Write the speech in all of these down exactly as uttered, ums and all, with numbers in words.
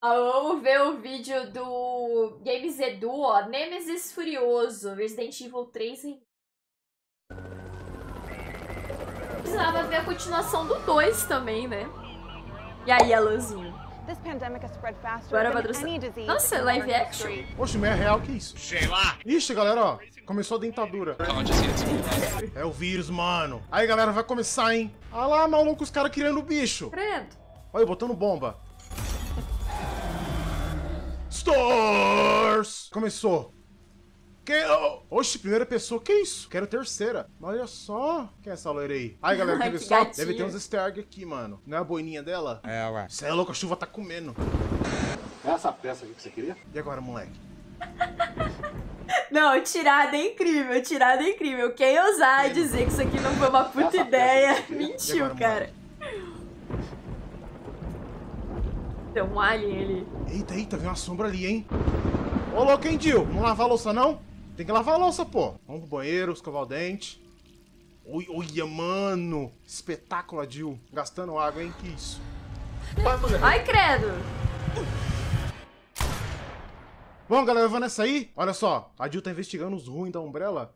Eu amo ver o vídeo do GamesEduu, ó. Nemesis Furioso, Resident Evil três. Precisava ver a continuação do dois também, né? E aí, a luzinha. Agora vai do... Nossa, live action. Oxe, mas é real que isso? Sei lá. Ixi, galera, ó. Começou a dentadura. É o vírus, mano. Aí, galera, vai começar, hein? Olha lá, maluco, os caras criando o bicho. Credo. Olha, botando bomba. Stores! Começou. Que... Oxe, primeira pessoa, que isso? Quero terceira. Olha só. Quem é essa loira aí? Ai, galera, que só? Gatinho. Deve ter uns easter egg aqui, mano. Não é a boininha dela? É, ué. Você é louco, a chuva tá comendo. É essa peça aqui que você queria? E agora, moleque? Não, tirada é incrível, tirada é incrível. Quem ousar dizer que isso aqui não foi uma puta essa ideia, que mentiu, agora, cara. Tem um alien ali. Eita, eita, vem uma sombra ali, hein? Ô, louco, hein, Dil? Não lavar a louça, não? Tem que lavar a louça, pô. Vamos pro banheiro, escovar o dente. Oi, olha, mano. Espetáculo, Dil. Gastando água, hein? Que isso? Vai, mulher. Ai, credo. Bom, galera, vamos nessa aí. Olha só, a Dil tá investigando os ruins da Umbrella.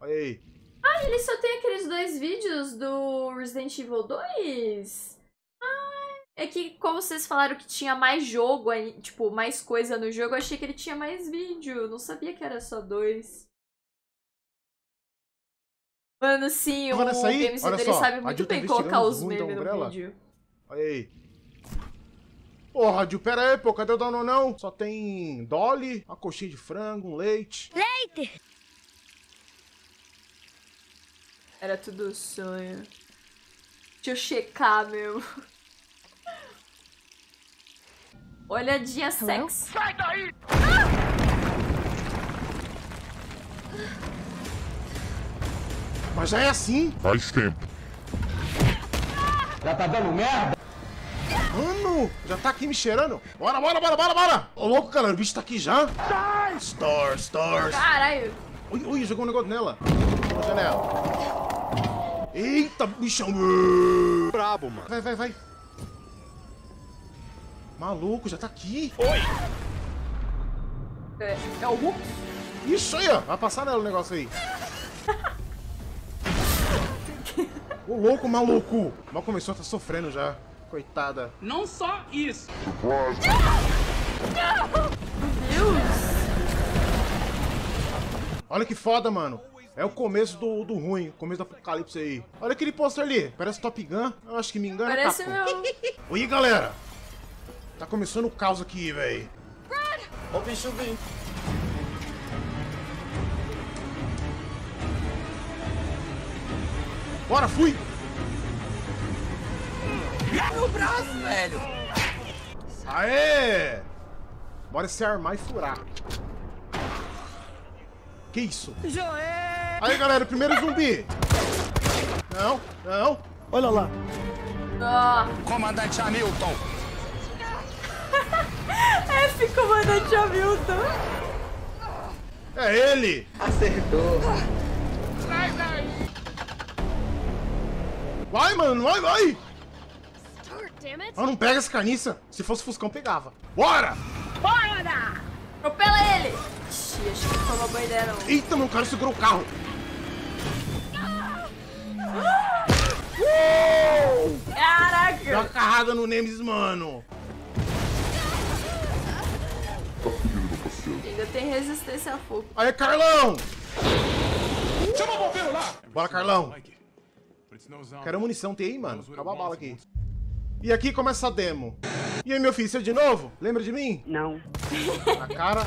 Olha aí. Ah, ele só tem aqueles dois vídeos do Resident Evil dois? Ah, é que como vocês falaram que tinha mais jogo, tipo, mais coisa no jogo, eu achei que ele tinha mais vídeo. Não sabia que era só dois. Mano, sim, o GamesEduu, ele sabe muito bem colocar os memes no vídeo. Olha aí. Porra, Dil, pera aí, pô, cadê o dono não? Só tem Dolly, uma coxinha de frango, um leite. Leite! Era tudo sonho. Deixa eu checar, meu. Olhadinha sexy. Sai daí! Mas já é assim? Faz tempo. Já tá dando merda? Mano, já tá aqui me cheirando. Bora, bora, bora, bora, bora. Ô, louco, galera, o bicho tá aqui já. Sai! Stars, stars. Caralho. Ui, ui, jogou um negócio nela. Na janela. Eita, bichão. Brabo, mano. Vai, vai, vai. Maluco, já tá aqui. Oi. É, é o Hulk? Isso aí, ó. Vai passar nela o negócio aí. Ô, louco, maluco. Mal começou, tá sofrendo já. Coitada. Não só isso. Surprise. Meu Deus. Olha que foda, mano. É o começo do, do ruim. Começo do apocalipse aí. Olha aquele pôster ali. Parece Top Gun. Eu acho que me engana. Parece tá, não. Oi, galera. Tá começando o caos aqui, velho. Ó o bicho vindo. Bora, fui. Meu braço, velho! Aê! Bora se armar e furar. Que isso? Joé! Aí, galera, primeiro zumbi! Não, não! Olha lá! Ah. Comandante Hamilton! F, comandante Hamilton! É ele! Acertou! Vai, vai! Vai, mano! Vai, vai! Ah, não pega essa carniça. Se fosse Fuscão, pegava. Bora! Bora! Atropela ele! Ixi, acho que não foi uma boa ideia, não. Eita, meu cara segurou o carro. Ah! Ah! Uh! Caraca! Dá uma carrada no Nemesis, mano. Ainda tem resistência a fogo. Aí, Carlão! Uh! Chama o bombeiro lá! Bora, Carlão. Quero munição, tem aí, mano. Acabou a bala aqui. E aqui começa a demo. E aí, meu filho, você de novo? Lembra de mim? Não. Na cara,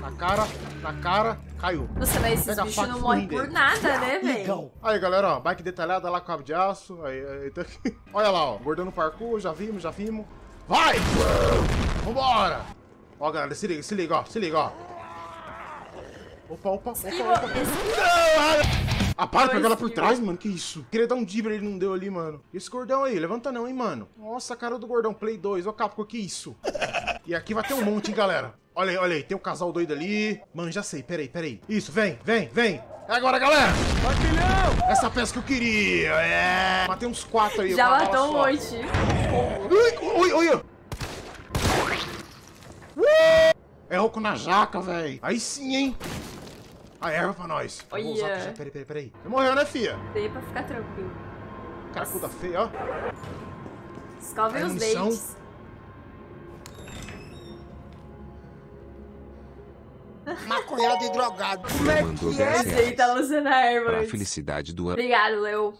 na cara, na cara, caiu. Nossa, mas esses bichos não morrem por nada, né, velho? Aí, galera, ó, bike detalhada lá com cabo de aço. Aí, aí, tá aqui. Olha lá, ó, bordando parkour, já vimos, já vimos. Vai! Vambora! Ó, galera, se liga, se liga, ó, se liga, ó. Opa, opa, opa, opa. Ah, para, pegou ela por trás, mano, que isso? Queria dar um dibre, ele não deu ali, mano. Esse gordão aí, levanta não, hein, mano. Nossa, a cara do gordão, Play dois, ó, Capcom, que isso? E aqui vai ter um monte, hein, galera. Olha aí, olha aí, tem um casal doido ali. Mano, já sei, peraí, peraí. Isso, vem, vem, vem. É agora, galera. Vai, filhão. Essa peça que eu queria, é. Matei uns quatro aí. Já matou um monte. Ui, ui, ui. Elco na jaca, velho. Aí sim, hein? A erva pra nós. Olha. Vou usar já. Peraí, peraí, peraí. Você morreu, né, fia? Dei pra ficar tranquilo. Caracuda feia, ó. Escove os dentes. Maconhado e drogado. Como é que é? Ele tá usando a erva. Pra felicidade do ano. Obrigado, Leo.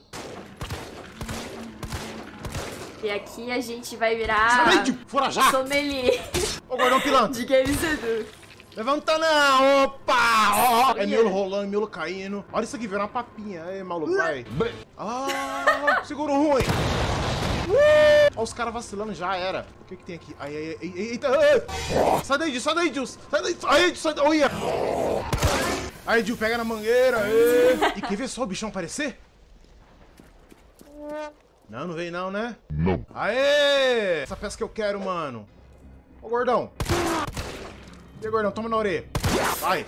E aqui a gente vai virar... Forajá! Sommelier. Ô, gordão pilantra. De GamesEduu. Levanta não! Opa! Oh, é miolo rolando, miolo caindo. Olha isso aqui, virou uma papinha. É, maluco, vai. Ah, seguro ruim. Uh! Ó, os caras vacilando, já era. O que que tem aqui? Ai, ai, ai, eita, ai. Sai daí, Ju, sai daí, Ju. Sai daí, ai, Ju, sai daí. Olha. Aí, Ju, pega na mangueira. Ai. E quer ver só o bichão aparecer? Não, não veio não, né? Não. Aê! Essa peça que eu quero, mano. Ô, gordão. E aí, gordão, toma na orelha. Vai.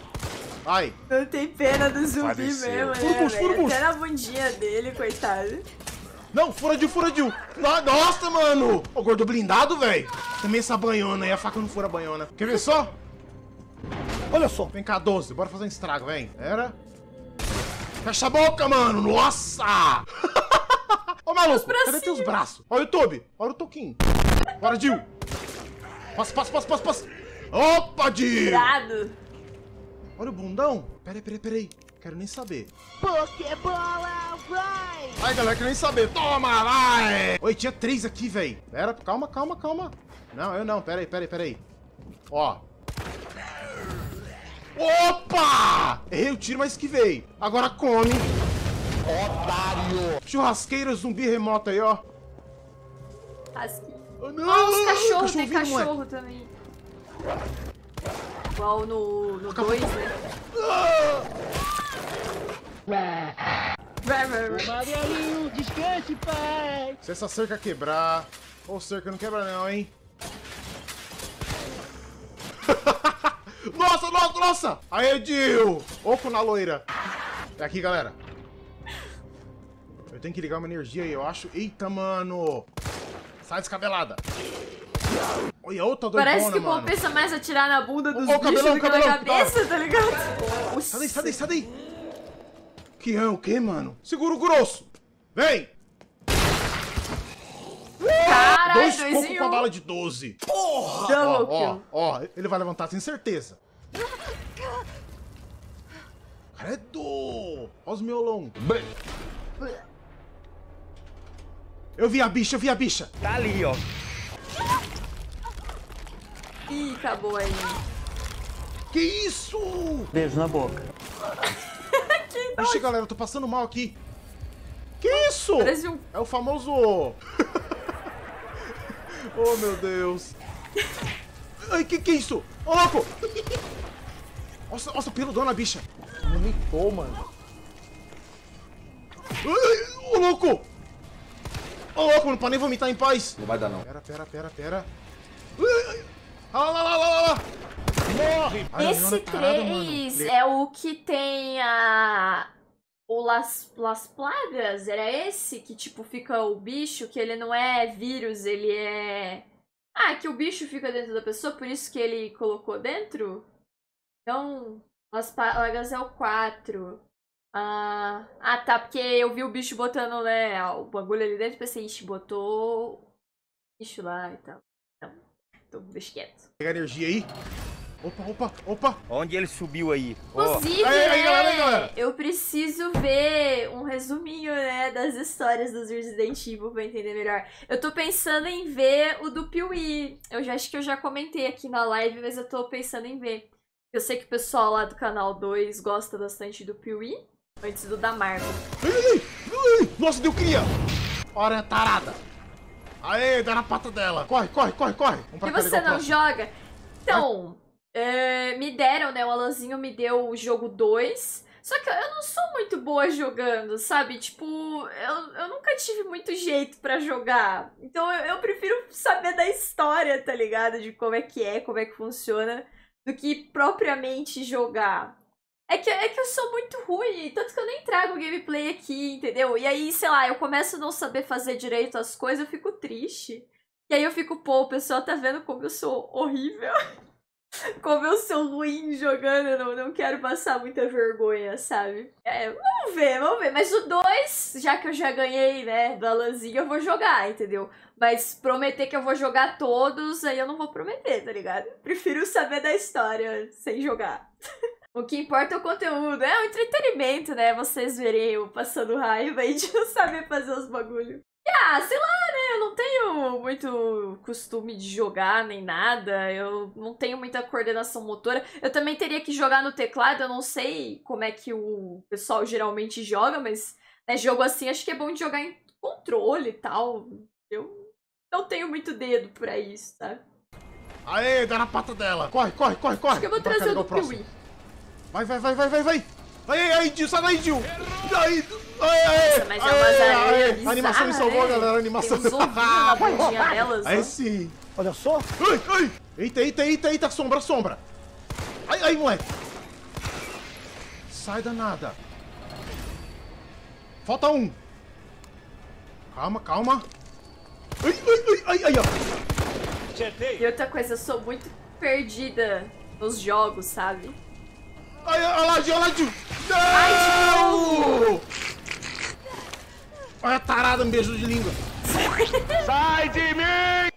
Vai. Não tem pena do zumbi mesmo, né? Fura, fura, fura. Até na bundinha dele, coitado. Não, fura de fura de um. Nossa, mano. Ô, gordo blindado, velho. Também essa banhona aí. A faca não fura a banhona. Quer ver só? Olha só. Vem cá, doze. Bora fazer um estrago, vem. Era. Fecha a boca, mano. Nossa. Ô, maluco, cadê teus braços? Olha o YouTube, olha o Toquinho. Bora, Dil. Passa, passa, passa, passa, passa. Opa, Dil. Cuidado. Olha o bundão. Peraí, peraí, peraí. Quero nem saber. Pokébola, vai. Ai, galera, quero nem saber. Toma, vai. Oi, tinha três aqui, velho. Pera, calma, calma, calma. Não, eu não. Peraí, peraí, peraí. Ó. Opa! Errei o tiro, mas esquivei. Agora come. Otário! Churrasqueira zumbi remota aí, ó. Rasquinho. Oh, não! Ah, os cachorros, tem cachorro também. Igual no dois, né? Ah! Amarelinho, descanse, pai! Se essa cerca quebrar... Ou oh, cerca não quebra não, hein? Nossa, nossa, nossa! Aê, Dil! Oco na loira. É aqui, galera. Tem que ligar uma energia aí, eu acho. Eita, mano. Sai descabelada. Olha, outra doidona, mano. Parece que compensa mais atirar na bunda dos bichos do que na cabeça, tá ligado? Sai daí, sai daí, sai daí. Que é o quê, mano? Segura o grosso. Vem. Caralho, dois cocos com a bala de doze. Porra. Ó, ó, ó. Ele vai levantar, tenho certeza. Credo. Olha os miolão. Bem. Eu vi a bicha, eu vi a bicha. Tá ali, ó. Ih, acabou aí. Que isso? Beijo na boca. Que Oxi, galera, eu tô passando mal aqui. Que isso? Um... É o famoso... Oh, meu Deus. Ai, que que é isso? Ô, louco. Nossa, nossa, peludona na bicha. Não me pô, mano. Ô, louco. Ô, louco, não pode nem vomitar em paz. Não vai dar, não. Pera, pera, pera, pera. Olha lá, lá, lá, lá. Morre. Ai, esse três é o que tem a... O Las, Las Plagas? Era esse que, tipo, fica o bicho, que ele não é vírus, ele é... Ah, que o bicho fica dentro da pessoa, por isso que ele colocou dentro? Então, Las Plagas é o quatro. Ah, ah, tá, porque eu vi o bicho botando, né, o bagulho ali dentro e pensei, ixi, botou bicho lá e tal. Então, tô bicho quieto. Pega energia aí. Opa, opa, opa. Onde ele subiu aí? Inclusive, oh. aí, aí, galera, aí, galera. Eu preciso ver um resuminho, né, das histórias dos Resident Evil pra entender melhor. Eu tô pensando em ver o do Pee-wee. Eu já acho que eu já comentei aqui na live, mas eu tô pensando em ver. Eu sei que o pessoal lá do canal dois gosta bastante do Pee-wee. Antes do da Marvel. Nossa, deu cria! Ora, tarada! Aê, dá na pata dela! Corre, corre, corre, corre! E você não joga? Então, é, me deram, né? O Alanzinho me deu o jogo dois. Só que eu não sou muito boa jogando, sabe? Tipo, eu, eu nunca tive muito jeito pra jogar. Então eu, eu prefiro saber da história, tá ligado? De como é que é, como é que funciona, do que propriamente jogar. É que, é que eu sou muito ruim, tanto que eu nem trago gameplay aqui, entendeu? E aí, sei lá, eu começo a não saber fazer direito as coisas, eu fico triste. E aí eu fico, pô, o pessoal tá vendo como eu sou horrível. Como eu sou ruim jogando, eu não, não quero passar muita vergonha, sabe? É, vamos ver, vamos ver. Mas o dois, já que eu já ganhei, né, do Alanzinho, eu vou jogar, entendeu? Mas prometer que eu vou jogar todos, aí eu não vou prometer, tá ligado? Prefiro saber da história sem jogar. O que importa é o conteúdo, é o entretenimento, né? Vocês verem eu passando raiva e de não saber fazer os bagulho. Ah, sei lá, né? Eu não tenho muito costume de jogar nem nada. Eu não tenho muita coordenação motora. Eu também teria que jogar no teclado. Eu não sei como é que o pessoal geralmente joga, mas né, jogo assim acho que é bom de jogar em controle e tal. Eu não tenho muito dedo pra isso, sabe? Aê, dá na pata dela. Corre, corre, corre, corre. Acho que eu vou trazer o Pee-wee. Vai, vai, vai, vai, vai, vai. Aí, aí, Dil, sai daí, Dil. Aí, aí, nossa, mas aí, é aí, aí. A animação me salvou, né, galera, a animação. Tem uns ouvinhos na pontinha delas. Aí sim. Olha só. Ai, ai. Eita, eita, eita, eita, sombra, sombra. Ai, ai, moleque. Sai danada. Falta um. Calma, calma. Ai, ai, ai, ai, ai. E outra coisa, eu sou muito perdida nos jogos, sabe? Ai, olha lá, Dil, olha lá, Dil. Não! Olha a tarada, um beijo de língua. Sai de mim!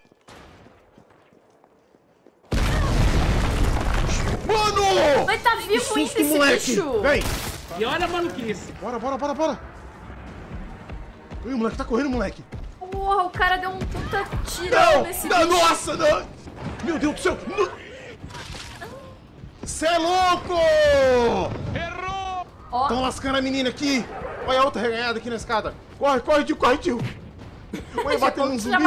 Mano! Mas tá vivo ainda esse bicho! Vem! E olha a maluquice! Bora, bora, bora, bora! Ui, o moleque tá correndo, moleque! Porra, o cara deu um puta tirão nesse bicho! Nossa, não! Meu Deus do céu! Cê é louco! Errou! Estão lascando a menina aqui! Olha a outra reganhada aqui na escada! Corre, corre, Dil, corre, Dil! Olha, bateu um zumbi!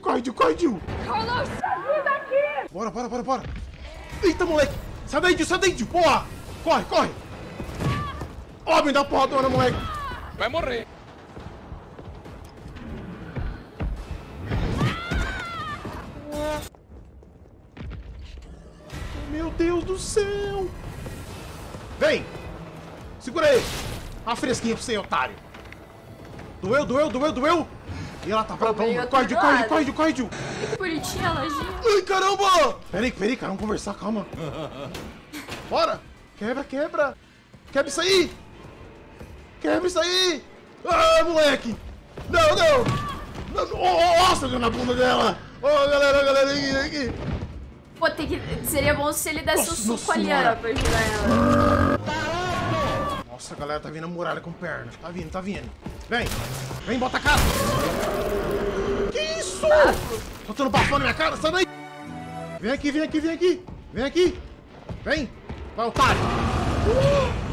Corre, Dil, corre, Dil! Eu não saio daqui! Bora, bora, bora, bora! Eita, moleque! Sai daí, Dil, sai daí, Dil, porra! Corre, corre! Ó, me dá porra, dona, moleque! Vai morrer! Meu Deus do céu! Vem! Segura aí! A fresquinha pra você, otário! Doeu, doeu, doeu, doeu! E ela tá pra bomba! Corre, Dil, corre, corre, Dil, corre, Dil! Que bonitinha a lojinha! Ai, caramba! Peraí, peraí, cara, vamos conversar, calma! Bora! Quebra, quebra! Quebra isso aí! Quebra isso aí! Ah, moleque! Não, não! Nossa, deu na bunda dela! Ô, oh, galera, galera, aqui, aqui! Pô, tem que... seria bom se ele desse um suco ali, ó, pra ajudar ela. Nossa, galera, tá vindo a muralha com perna. Tá vindo, tá vindo. Vem, vem, bota a casa. Que isso? Tô tendo bafão na minha cara, sai daí. Vem aqui, vem aqui, vem aqui. Vem aqui. Vem. Vai, otário.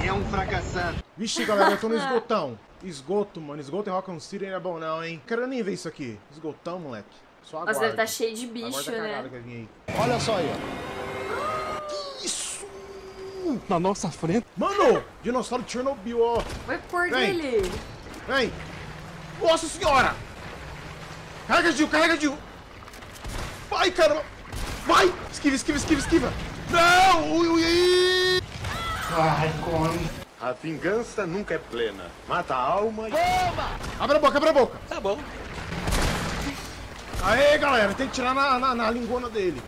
É um fracassado. Vixe, galera, eu tô no esgotão. Esgoto, mano. Esgoto em Raccoon City não é bom não, hein. Quero nem ver isso aqui. Esgotão, moleque. Só aguarda. Nossa, deve tá cheio de bicho, né? Aí. Olha só aí, ó. Que isso? Na nossa frente. Mano, dinossauro de Chernobyl, ó. Vai por dele. Vem. Nossa senhora. Carrega, Dil, carrega, Dil. Vai, cara. Vai. Esquiva, esquiva, esquiva, esquiva. Não. Ui, ui, ui. Ai, come. A vingança nunca é plena. Mata a alma e... Toma! Abre a boca, abre a boca. Tá bom. Aê, galera, tem que tirar na, na, na lingona dele.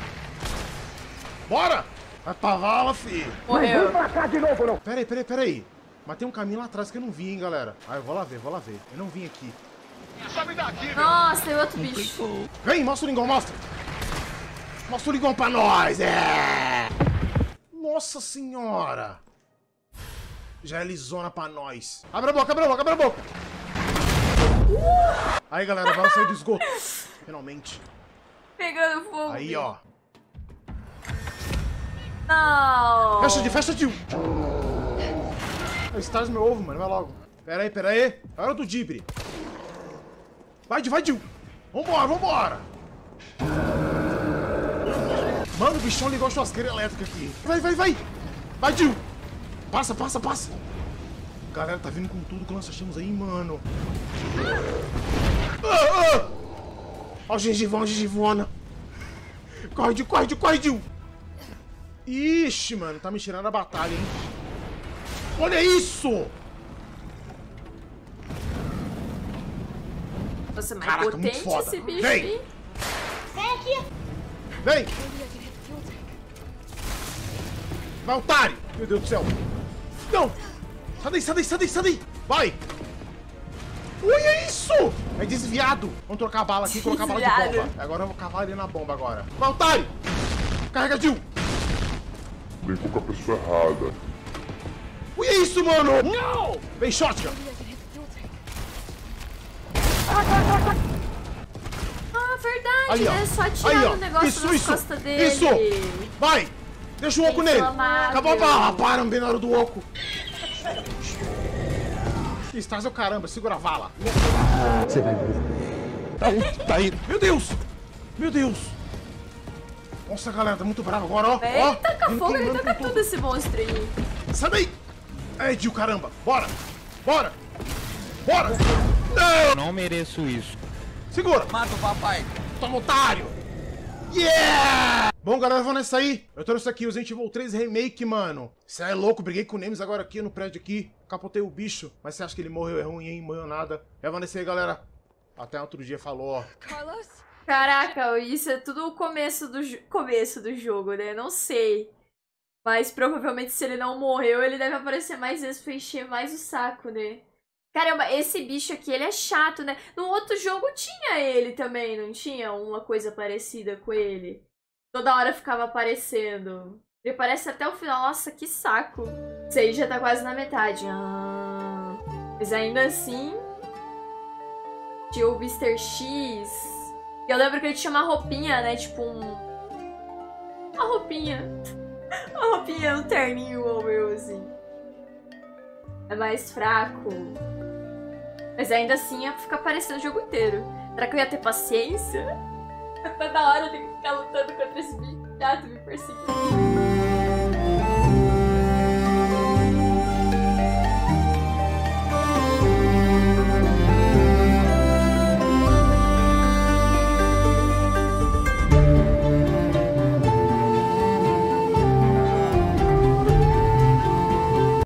Bora! Vai pra vala, filho. Morreu. Não vem pra cá de novo, não. Peraí, peraí, peraí. Mas tem um caminho lá atrás que eu não vi, hein, galera. Ah, eu vou lá ver, vou lá ver. Eu não vim aqui. Sobe daqui, nossa, tem outro bicho. Vem, mostra o lingão, mostra. Mostra o lingão pra nós, é. Nossa senhora. Já é lisona pra nós. Abre a boca, abre a boca, abre a boca. Uh! Aí, galera, vai sair do esgoto. Finalmente. Pegando fogo. Aí, ó. Não. Fecha, Dil, fecha, Dil. Estás meu ovo, mano. Vai logo. Pera aí, pera aí. É hora do Dibre. Vai, Dil, vai, Dil. Vambora, vambora. Mano, o bichão ligou a churrasqueira elétrica aqui. Vai, vai, vai. Vai, Dil. Passa, passa, passa. Galera, tá vindo com tudo que nós achamos aí, mano. Ah, ah. Ó, oh, gengivão, gengivona. Corre, Dil, corre, Dil, corre, Dil. Ixi, mano, tá me tirando a batalha, hein? Olha isso! Nossa, mas caraca, potente muito foda. Esse bicho. Vem! Vem aqui! Vem! vai, otário! Meu Deus do céu! Não! Sai daí, sai daí, sai daí, sai daí! Vai! Olha isso! É desviado! Vamos trocar a bala aqui e colocar a bala de bomba. Agora eu vou cavar ele na bomba agora. Vai, otário! Carregadinho! Brincou com a pessoa errada. Olha isso, mano! Não! Vem, shotgun! Ah, verdade, aí, né? Só atirar o negócio isso, nas isso, costas dele. Isso! Vai! Deixa o oco nele! Acabou a bala! Para, não bem na hora do oco! Estás é o caramba, segura a vala! Você vai morrer! Tá aí! Meu Deus! Meu Deus! Nossa, galera, tá muito bravo agora, ó! Ele taca fogo, ele taca tudo esse monstro aí! Sai daí! É, Edil, caramba! Bora! Bora! Bora! Não! Não mereço isso! Segura! Mata o papai! Toma, otário! Yeah! Bom, galera, vamos nessa aí. Eu trouxe aqui o Resident Evil três Remake, mano. Cê é louco, briguei com o Nemesis agora aqui no prédio aqui. Capotei o bicho. Mas você acha que ele morreu? É ruim, hein? Morreu nada. É, vamos nessa aí, galera. Até outro dia, falou. Carlos? Caraca, isso é tudo o começo do, começo do jogo, né? Não sei. Mas provavelmente se ele não morreu, ele deve aparecer mais vezes pra encher mais o saco, né? Caramba, esse bicho aqui, ele é chato, né? No outro jogo tinha ele também, não tinha uma coisa parecida com ele? Toda hora ficava aparecendo. Ele aparece até o final. Nossa, que saco. Isso aí já tá quase na metade. Ah, mas ainda assim... Tinha o mister X. Eu lembro que ele tinha uma roupinha, né? Tipo um... Uma roupinha. Uma roupinha, um terninho, ou meu, assim. É mais fraco. Mas ainda assim ia ficar aparecendo o jogo inteiro. Será que eu ia ter paciência? Toda hora eu tenho que ficar lutando contra esse bicho chato me perseguindo.